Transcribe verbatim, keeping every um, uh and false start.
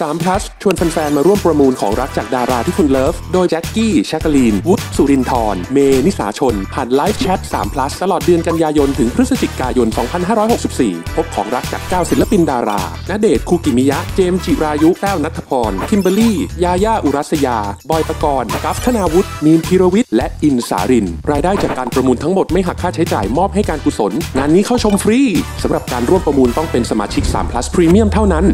ซี เอช ทรี พลัส ชวนแฟนๆมาร่วมประมูลของรักจากดาราที่คุณเลิฟโดยแจ็คกี้ชกลีนวุฒิสุรินทร์เมนิสาชนผ่านไลฟ์แชท ซี เอช ทรี พลัส ตลอดเดือนกันยายนถึงพฤศจิกายนสองพันห้าร้อยหกสิบสี่พบของรักจากเก้าศิลปินดาราณเดชน์ คูกิมิยะเจมส์จิรายุแต้วณัฐพรคิมเบอร์รี่ยาย่าอุรัสยาบอยปกรณ์กัฟธนาวุฒิมีนพีรวิทย์และอินสารินรายได้จากการประมูลทั้งหมดไม่หักค่าใช้จ่ายมอบให้การกุศลงานนี้เข้าชมฟรีสำหรับการร่วมประมูลต้องเป็นสมาชิก ซี เอช ทรี พลัส พรีเมียมเท่านั้น